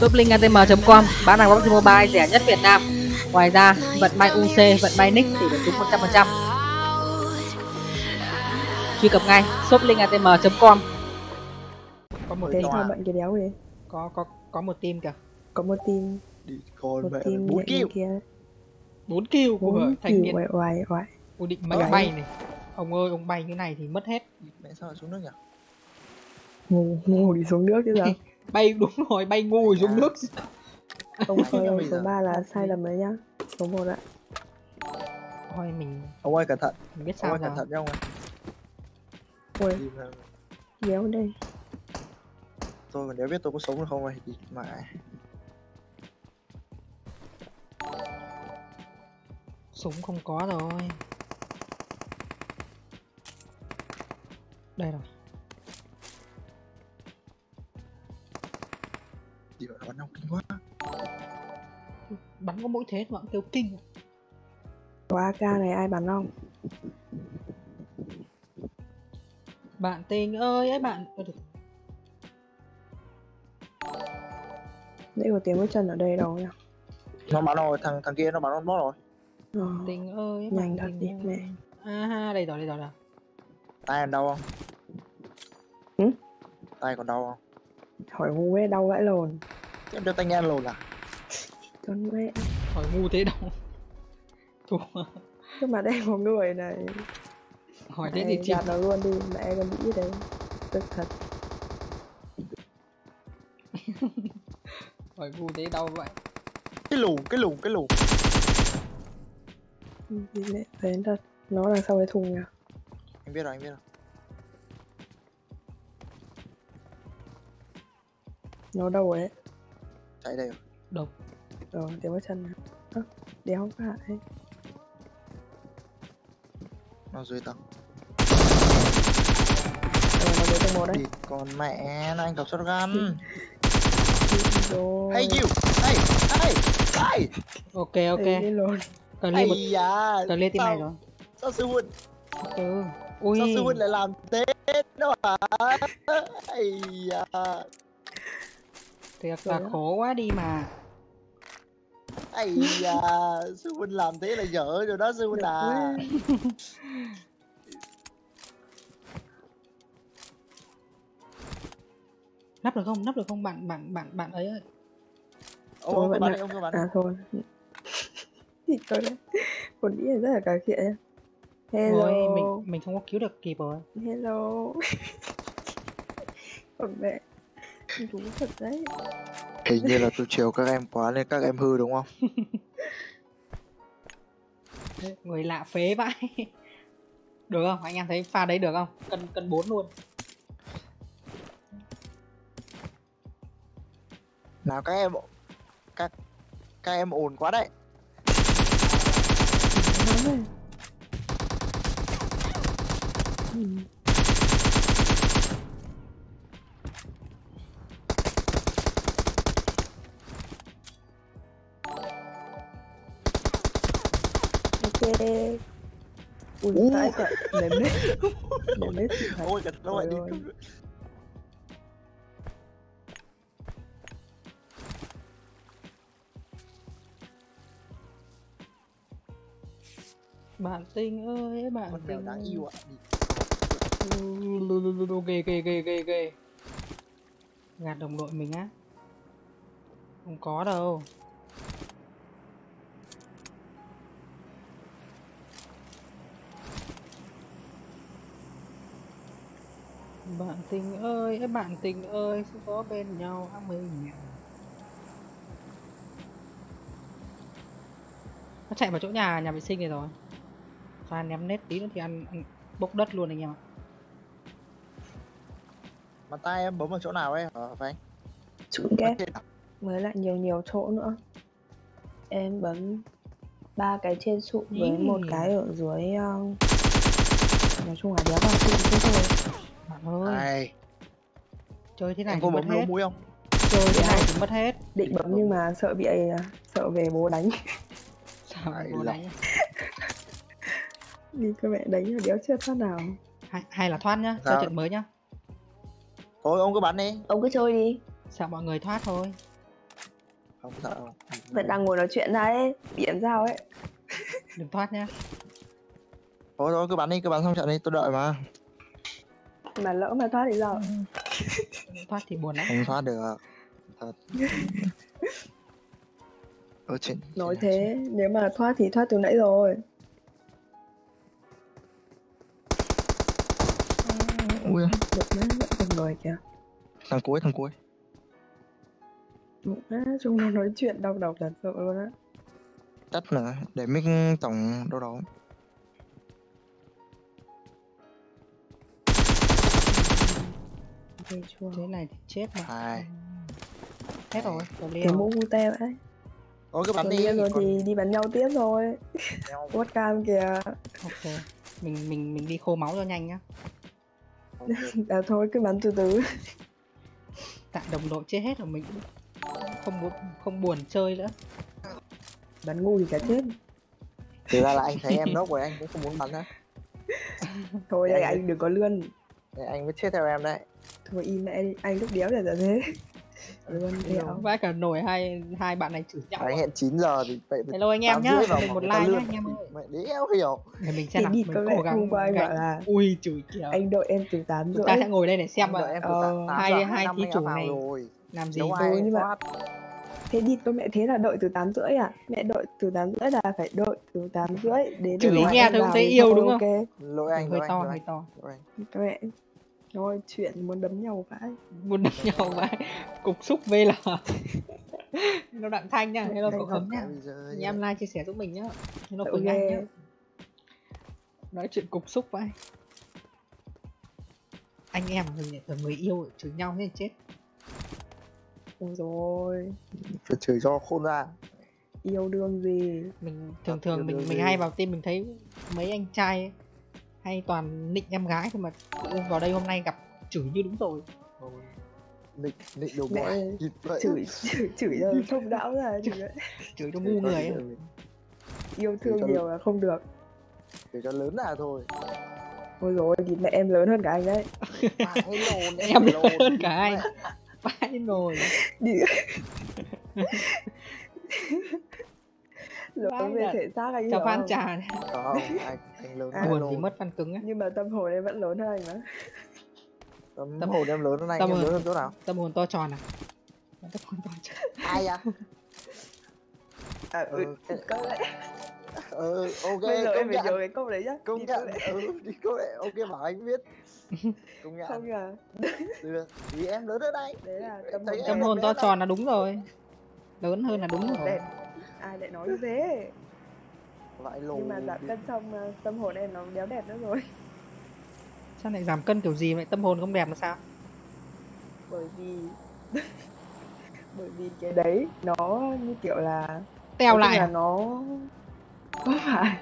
Toplink.atm.com, bán hàng PUBG Mobile rẻ nhất Việt Nam. Ngoài ra, vận may UC, vận may nick thì được trúng 100%. Truy cập ngay shoplink.atm.com. Có một cái thằng bạn kia đéo gì? Có một team kìa. Có một team. Một team 4 kill. 4 kill của thành viên. Ui định mày bay này. Ông ơi, ông bay như này thì mất hết. Mẹ sao lại xuống nước nhỉ? Ngu đi xuống nước chứ sao? Bay đúng rồi, bay ngu xuống nước. Ông ơi, số 3 là sai lầm đấy nhá. Số 1 ạ. Ôi mình. Ông ơi cẩn thận. Mình biết sao. Ông ơi cẩn thận nhá ông ơi. Ôi, đéo đây. Tôi còn đéo biết tôi có sống được không này thì mãi. Súng không có rồi. Đây rồi. Chị bảo bắn ông kinh quá. Bắn có mỗi thế mà kêu kinh. Qua AK này ai bắn không? Bạn tình ơi ấy bạn. Nãy có tiếng bước chân ở đây đâu nhỉ? Nó bắn rồi, thằng kia nó bắn con bot rồi. Tình ơi, nhanh thật đi mẹ. Aha, đây rồi nào. Tay còn đau không? Ừ? Tay còn đau không? Hỏi ngu ấy, đau vãi lồn. Em đưa tay nghe lồn à? Con mẹ. Hỏi ngu thế đau. Thua. Nhưng mà đây có người này. Hỏi thế thì chị nó luôn đi, mẹ con bị đấy. Tức thật. Hỏi ngu thế đau vậy. Cái lù. Mẹ thấy thật, nó đằng sau cái thùng nhỉ? Anh biết rồi. Nó đâu ấy? Chạy đây rồi. Đâu? Rồi, đéo cái chân này. À, đéo cái hại ấy. Nó dưới tầng. Nó dưới tầng 1 đấy. Còn mẹ, nó anh cầm shotgun. Hey you, hey. Ok. Cần lên một, cần lên team này rồi. Sao sư Huân? Ui. Sao sư Huân lại làm thế đó hả? Ây da. Thiệt là khổ quá đi mà. Ây da, sư Huân làm thế là dở rồi đó sư Huân à. Nắp được không bạn ấy ơi. Ôi bạn này ông cơ bạn. À thôi. Thì tôi đấy. Còn nghĩ là rất là cà khịa. Hello. Ôi, mình không có cứu được kịp rồi. Hello. Còn mẹ. Đúng thật đấy. Hình như là tôi chiều các em quá nên các em hư đúng không? Người lạ phế vãi. Được không? Anh em thấy pha đấy được không? Cần 4 luôn. Nào các em ồn quá đấy. Ok. Ui tại cả lấy mét ôi cả nó lại đi. Bạn tình ơi, bạn con mèo đáng yêu ạ. Ghê. Gạt đồng đội mình á. Không có đâu. Bạn tình ơi, sẽ có bên nhau á mình. Nó chạy vào chỗ nhà vệ sinh này rồi. Pha ném nét tí nữa thì ăn bốc đất luôn anh em ạ. Mà tay em bấm ở chỗ nào ấy hả Phanh? Trúng kép. Mới lại nhiều chỗ nữa. Em bấm 3 cái trên sụn với một cái ở dưới. Nói chung là đéo vào sụn thế thôi. Bạn ơi. Này. Chơi thế này em thì mất hết. Mũi không? Chơi thế này thì mất hết. Định bấm nhưng mà sợ bị sợ về bố đánh. Sao bố đánh? Đi các mẹ đánh đéo chưa thoát nào. Hay là thoát nhá, sao? Chơi trận mới nhá. Thôi ông cứ bắn đi. Ông cứ chơi đi. Sao mọi người thoát thôi. Không sợ đâu. Vẫn đang ngồi nói chuyện ra ấy, bị làm sao ấy. Đừng thoát nhá. Thôi thôi, cứ bắn đi, cứ bắn xong trận đi, tôi đợi mà. Mà lỡ mà thoát thì sao? Thoát thì buồn lắm. Không thoát được. Thật. Ở trên, nói trên thế, trên. Nếu mà thoát thì thoát từ nãy rồi. Ui à. Một má vẫn còn người kìa. Thằng cuối, thằng cuối. Một má chúng nó nói chuyện đau đầu thật sự luôn á. Tắt là để mic tổng đâu đó. Thế này thì chết mà. Ai. Hết rồi, cái mũ mute vậy. Ôi cứ bắn đi rồi còn... thì đi bắn nhau tiếp thôi. Quất cam kìa. Ok, mình đi khô máu cho nhanh nhá. À thôi cứ bắn từ từ. Tại đồng đội chết hết rồi mình không buồn chơi nữa. Bắn ngu thì cả chết. Thì ra là anh thấy em nốc rồi anh cũng không muốn bắn nữa. Thôi đây anh đừng có lươn. Đây anh mới chết theo em đấy. Thôi im mẹ đi, anh lúc đéo là giờ thế. Luôn theo. Vãi cả nổi hai bạn này chửi nhau. Anh hẹn 9 giờ thì vậy. Hello anh em nhá, mình một like nhá anh em ơi. Mẹ đéo hiểu. Để mình xem nào, mình cố gắng. Ui chửi kìa. Anh đợi em từ 8 rưỡi. Ta sẽ ngồi đây để xem ạ. Hai thí chủ này làm gì tôi nhưng mà. Thế đi con mẹ thế là đợi từ 8 rưỡi à? Mẹ đợi từ 8 rưỡi là phải đợi từ 8 rưỡi đến chửi nghe thôi thấy yêu đúng không? Lỗi anh hơi to hơi to. Mẹ thôi chuyện muốn đấm nhau vãi. Muốn đấm nhau vãi. Cục xúc VL. Hello Đặng Thanh nha, hello cậu Hấm nha. Anh em like chia sẻ giúp mình nhá. Hello Quỳnh Anh nhá. Nói chuyện cục xúc vãi. Anh em người yêu chửi nhau thế chết. Ôi rồi. Phải chửi cho khôn ra. Yêu đương gì? Mình thường mình hay vào team mình thấy mấy anh trai ấy, hay toàn nịnh em gái thôi mà vào đây hôm nay gặp chửi như đúng rồi. Nịnh đồ mẹ chửi là thông não ra chửi cho ngu người ấy. Yêu thương nhiều là không được. Chửi cho lớn là thôi. Ôi rồi thì mẹ em lớn hơn cả anh đấy. Em lớn hơn cả anh. Vãi nồi. Lớn về thể xác anh hiểu không? Chà này. Có không? Anh lớn à, buồn thì mất fan cứng á. Nhưng mà tâm hồn em vẫn lớn hơn anh mà. Tâm hồn em lớn hơn anh, em lớn hơn chỗ nào? Tâm hồn to tròn à? Tâm hồn to tròn. Ai à? À câu đấy. Ok. Bây giờ em phải nhớ cái câu đấy nhá. Công nhận. Đi câu đấy. Ok bảo anh biết. Công nhận. Không à. Được. Vì em lớn hơn anh. Đấy là tâm hồn to tròn là đúng rồi. Lớn hơn là đúng rồi. Ai lại nói như thế? Lại lồ. Nhưng mà giảm cân xong tâm hồn em nó đéo đẹp nữa rồi. Sao lại giảm cân kiểu gì vậy? Tâm hồn không đẹp là sao? Bởi vì cái đấy nó như kiểu là teo lại là nó có phải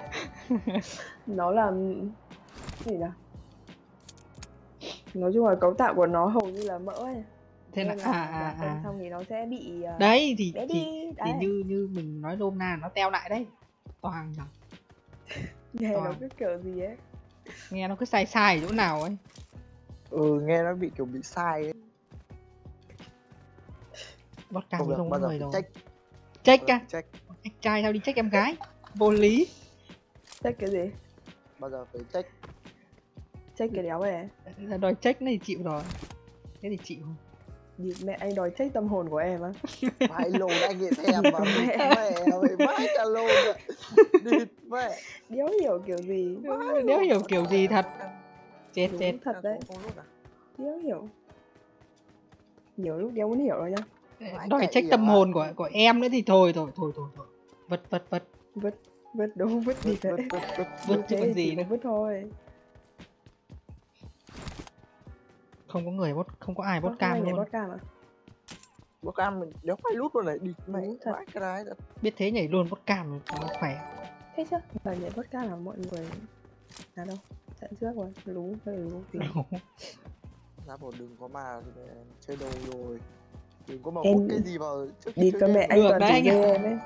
nó là gì nhỉ? Nói chung là cấu tạo của nó hầu như là mỡ ấy. Thế là xong thì nó sẽ bị đấy thì như mình nói nôm na nó teo lại đấy. Toàn nhở. Nghe toàn. Nó cứ kiểu gì ấy. Nghe nó cứ sai sai chỗ nào ấy. Ừ nghe nó bị kiểu bị sai ấy. Bắt càng không có người rồi. Check á. Check trai sao đi check em gái. Vô lý. Check cái gì? Bao giờ phải check. Check cái đéo này. Đòi check này thì chịu rồi. Thế thì chịu. Mẹ anh đòi trách tâm hồn của em á. Vãi lồn anh nghĩ thèm mà mẹ vãi cả lồn ạ. Địt mẹ. Đéo hiểu kiểu gì. Đéo hiểu kiểu gì thật. Chết chết thật đấy. Đéo hiểu. Nhiều lúc đéo muốn hiểu rồi nhá. Đòi trách tâm hồn của em nữa thì thôi. Vứt. Vứt đúng vứt đi thế. Vứt chứ còn gì nữa. Vứt thôi. Không có người bot, không có ai bot cam luôn. Bot cam mình đéo phải lút luôn này, địt mẹ vãi cái đấy. Biết thế nhảy luôn bot cam cho nó khỏe. Thế chứ, mà nhảy bot cam là mọi người là đâu? Trận trước rồi, lú phải lú tí. Ra bộ đừng có mà chơi đồ rồi. Đừng có mà bot cái gì vào trước đi cho mẹ anh toàn đấy đấy.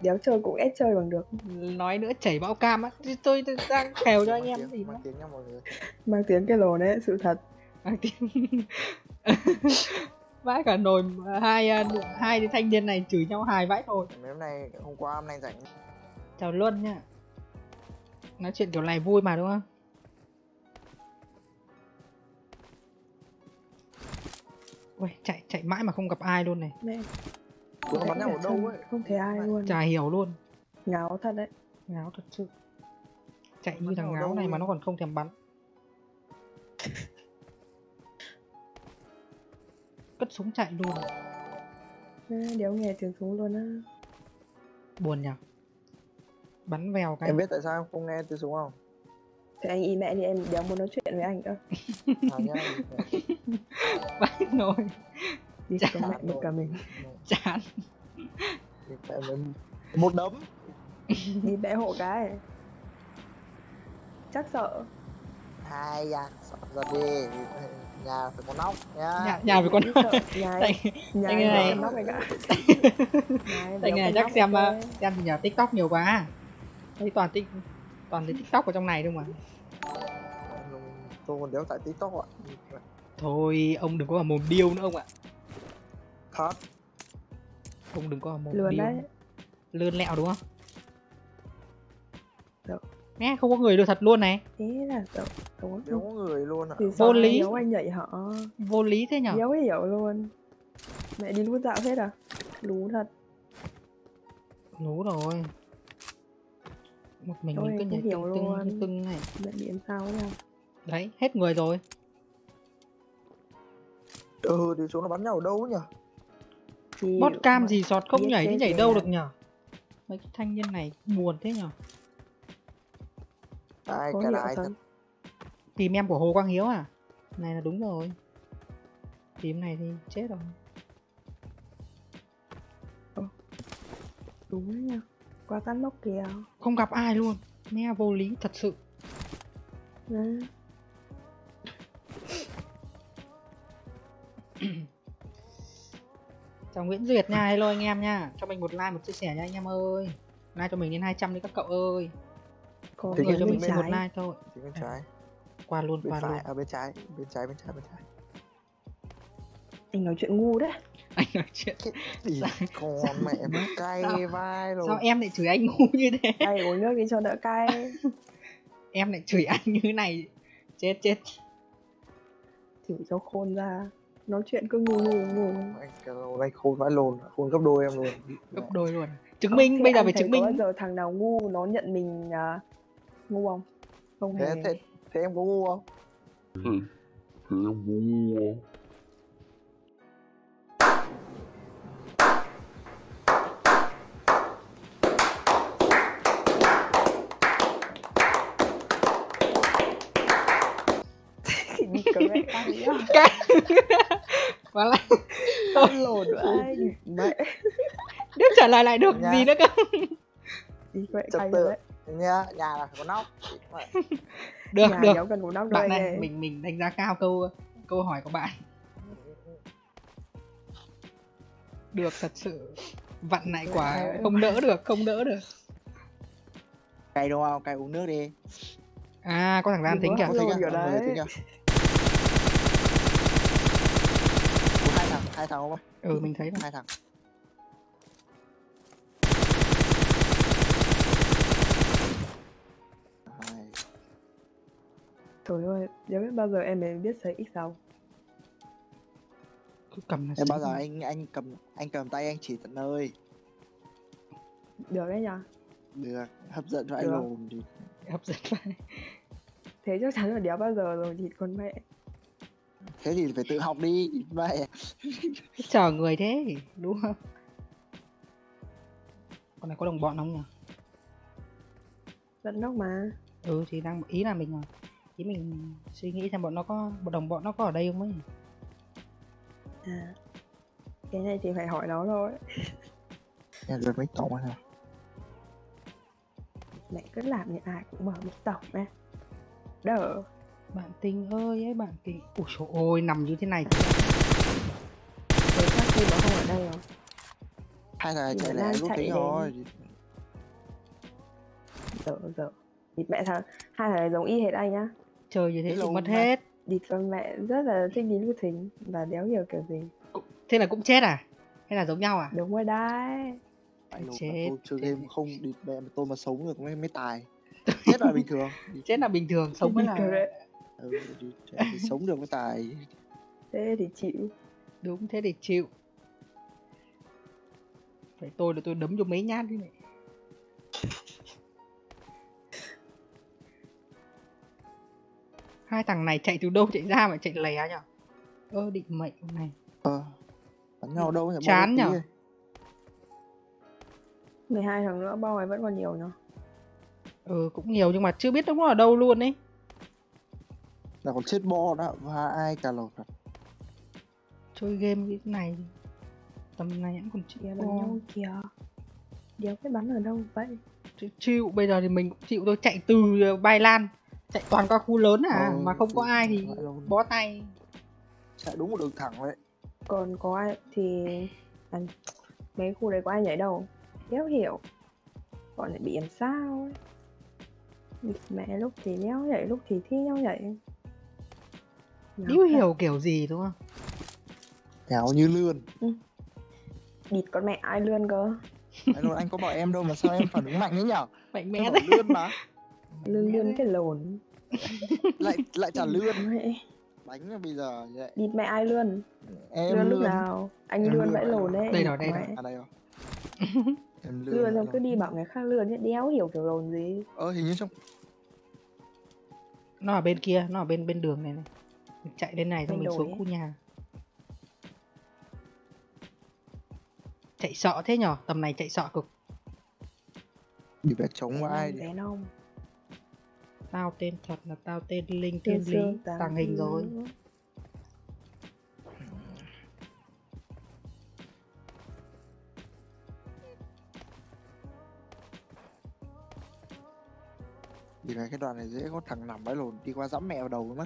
Đéo chơi cũng ép chơi bằng được. Nói nữa chảy bão cam á, tôi đang khèo cho anh em gì đó. Mang tiếng nha mọi người. Mang tiếng cái lồn đấy, sự thật. vãi cả nồi. Hai thanh niên này chửi nhau hài vãi thôi. Mấy hôm nay hôm qua hôm nay rảnh. Chào Luân nha. Nói chuyện kiểu này vui mà đúng không? Ui, chạy mãi mà không gặp ai luôn này. Không bắn nhau ở đâu ấy, không thấy ai luôn. Chả hiểu luôn. Ngáo thật đấy. Ngáo thật sự. Chạy như thằng ngáo này mà nó còn không thèm bắn. Cất súng chạy luôn. Đéo nghe tiếng súng luôn á. Buồn nhỉ. Bắn vèo cái. Em biết tại sao em không nghe tiếng súng không? Thế anh y mẹ thì em đéo muốn nói chuyện với anh cơ. Vãi nồi. Đi chán mẹ một cả mình. Chán. Một đấm. Đi bẽ hộ cái. Chắc sợ. Ai da, sợ giật đi. Nhà phải có nóc nha. Nhà phải có nóc. Nhà phải có nóc này cả. Tại ngày chắc xem nhà TikTok nhiều quá. Thấy toàn thấy TikTok ở trong này đúng không ạ? Tôi còn đéo tại TikTok ạ. Thôi ông đừng có vào mồm điêu nữa ông ạ. Thật. Ông đừng có vào mồm điêu. Lươn đấy. Lươn lẹo đúng không? Được. Nè không có người được thật luôn này. Thế là đúng không có người luôn ạ. Vô lý. Nếu anh nhảy họ. Vô lý thế nhở? Đéo hiểu luôn. Mẹ đi lút dạo hết à? Lú thật. Lú rồi. Một mình cứ nhảy tưng này. Mẹ bị làm sao nha. Đấy hết người rồi. Ừ thì chúng nó bắn nhau ở đâu nhở? Bot cam gì sọt không nhảy thì nhảy đâu được nhở? Mấy cái thanh niên này buồn thế nhở? Ai cái này tìm em của Hồ Quang Hiếu à? Này là đúng rồi. Tìm này thì chết rồi. Đúng đấy nha. Qua tán mốc kìa. Không gặp ai luôn. Nghe vô lý thật sự. Đấy. Chào Nguyễn Duyệt nha, hello anh em nha. Cho mình một like, một chia sẻ nha anh em ơi. Like cho mình đến 200 đi các cậu ơi. Có người cho mình một like thôi. Bên trái. Qua luôn, qua luôn. Ở bên trái, bên trái, bên trái, bên trái. Anh nói chuyện ngu đấy. Anh nói chuyện gì? Con mẹ mất cay vai rồi. Sao em lại chửi anh ngu như thế? Đây uống nước đi cho đỡ cay. Em lại chửi anh như thế này. Chết chết. Chửi cho khôn ra. Nói chuyện cứ ngu. Anh khôn vãi lồn, khôn gấp đôi em luôn. Gấp đôi luôn. Chứng minh, bây giờ phải chứng minh. Có bao giờ thằng nào ngu nó nhận mình ngu không? Không hề. Thế em có ngu không? Thế em có ngu không? Cái quá là tôi lồn ai mẹ đứa trả lời lại được nhà. Gì nữa cơ trật tự nha, nhà là phải có nóc được nhà được cần nóc bạn này để... mình đánh giá cao câu hỏi của bạn được thật sự vặn lại quả không đỡ được cay đúng không? Cay uống nước đi à? Có thằng Lan tính kìa. Hai thằng không? Ừ mình thấy rồi. Hai thằng. Trời ơi, giờ biết bao giờ em mới biết sấy X6. Cứ cầm là sấy. Bao giờ anh cầm tay anh chỉ tận nơi. Được đấy nhở? Được, hấp dẫn cho anh lồn thì hấp dẫn lại. Thế chắc chắn là đéo bao giờ rồi thì con mẹ. Thế thì phải tự học đi vậy. Chờ người thế đúng không? Con này có đồng bọn không nhỉ? Vẫn nóc mà. Ừ thì đang ý là mình suy nghĩ xem bọn nó có đồng bọn nó có ở đây không ấy. À, cái này thì phải hỏi nó thôi. Nhà rồi mấy tổng hả? Mẹ cứ làm như ai cũng mở mấy tổng nè. Đỡ. Bạn tình ơi ấy bạn tình. Ôi trời ơi nằm như thế này. Thấy các cô đó không ở đây không? Hai người chạy lại lúc đấy rồi. Dở. Địt mẹ thằng hai người giống y hệt anh nhá. Trời như thế thì mất hết. Địt con mẹ rất là thích đi lưu thính và đéo hiểu kiểu gì. Thế là cũng chết à? Hay là giống nhau à? Đúng rồi đấy. Chết. Tôi chơi game không địt mẹ tôi mà sống được mới tài. Chết là bình thường. Chết là bình thường, sống mới là sống được mới tài. Thế thì chịu. Đúng, thế thì chịu. Phải tôi là tôi đấm cho mấy nhát thế này. Hai thằng này chạy từ đâu chạy ra mà chạy lè nhở? Ơ định mệnh này. Bắn nhau đâu nhỉ? Chán nhở? 12 thằng nữa, bao này vẫn còn nhiều nhở? Ừ cũng nhiều nhưng mà chưa biết nó ở đâu luôn ấy. Là còn chết bo đó và ai cả lột. Chơi game cái này tầm này vẫn còn chia bắn nhau kìa. Đéo biết bắn ở đâu vậy? Chịu, bây giờ thì mình cũng chịu thôi, chạy từ Bài Lan chạy toàn qua khu lớn à, mà không có ai thì bó tay. Chạy đúng một đường thẳng đấy. Còn có ai thì mấy khu đấy có ai nhảy đâu. Đéo hiểu. Bọn lại bị làm sao ấy. Mẹ lúc thì nhéo nhảy, lúc thì thi nhau nhảy. Đéo hiểu kiểu gì đúng không? Kéo như lươn. Địt con mẹ ai lươn cơ. Anh có bảo em đâu mà sao em phản ứng mạnh thế nhở? Mạnh mẽ đấy. Lươn mà. Lươn cái lồn. Lại trả lươn. Bánh là bây giờ vậy. Địt mẹ ai lươn. Em lươn lúc nào. Anh lươn vãi lồn đấy. Đây rồi, đây rồi. À đây rồi. Lươn xong cứ đi bảo người khác lươn nhé. Đéo hiểu kiểu lồn gì. Hình như trong nó ở bên kia, nó ở bên đường này này. Mình chạy lên này xong mình xuống khu nhà. Chạy sợ thế nhở, tầm này chạy sợ cực. Đi vẽ trống với ai đấy. Tao tên thật là tao tên Linh, tên Lý, tàng hình rồi. Vì này cái đoạn này dễ có thằng nằm bãi lồn đi qua dẫm mẹ vào đầu mất.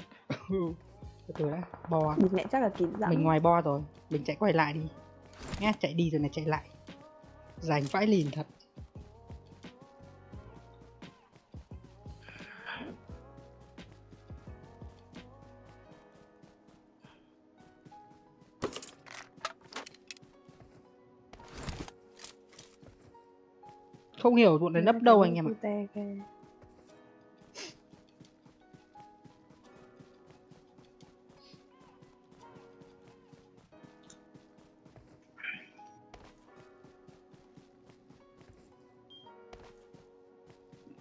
Từ đã, bò. Mình chắc là kín dẫm. Mình ngoài bo rồi, mình chạy quay lại đi. Nghe chạy đi rồi này chạy lại. Rảnh vãi lìn thật. Không hiểu bọn này nấp đâu anh em ạ.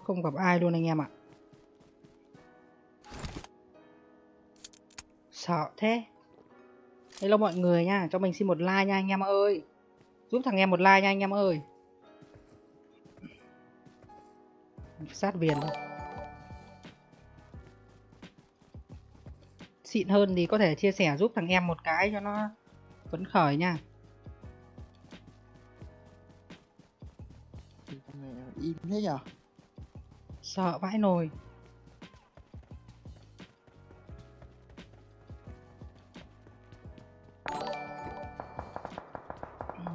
Không gặp ai luôn anh em ạ. Sợ thế. Hello mọi người nha, cho mình xin một like nha anh em ơi. Giúp thằng em một like nha anh em ơi. Sát viền thôi. Xịn hơn thì có thể chia sẻ giúp thằng em một cái cho nó phấn khởi nha. Im thế nhở? Sợ vãi nồi.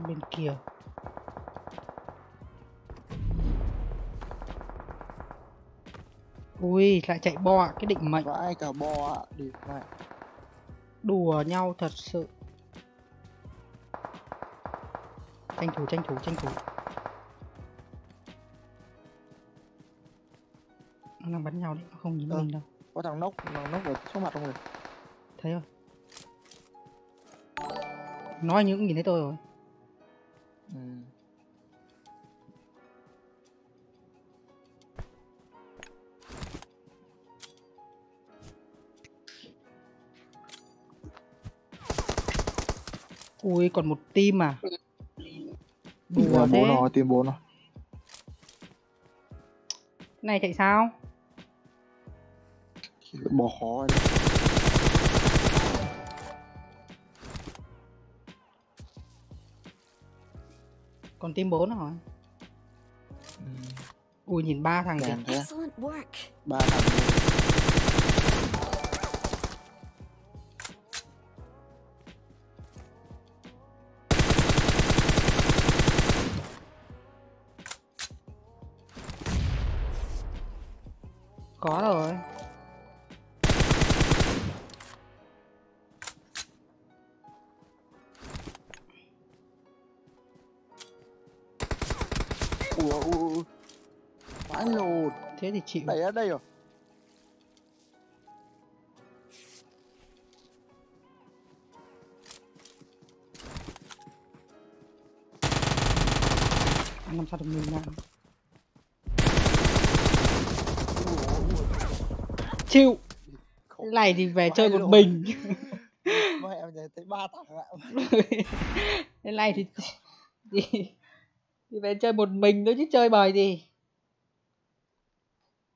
Bên kia. Ui, lại chạy bo cái định mệnh. Vãi cả bo ạ, địt mẹ. Đùa nhau thật sự. Tranh thủ. Đang bắn nhau đấy, không nhìn mình đâu. Có thằng nóc ở trước mặt không rồi. Thấy rồi. Nói như cũng nhìn thấy tôi rồi. Ui còn một team à. Đùa thế. Team 4 rồi. Này chạy sao? Bỏ khó. Còn team 4 rồi. Ui nhìn 3 thằng kìa. 3 thằng. Có rồi. Ủa. Vãi lột. Thế thì chịu. Đẩy ở đây rồi. Anh làm sao được mình nào. Chịu. Cái này thì về chơi một mình. Mẹ em thấy ba thằng ạ. Cái này thì về chơi một mình thôi chứ chơi bời gì.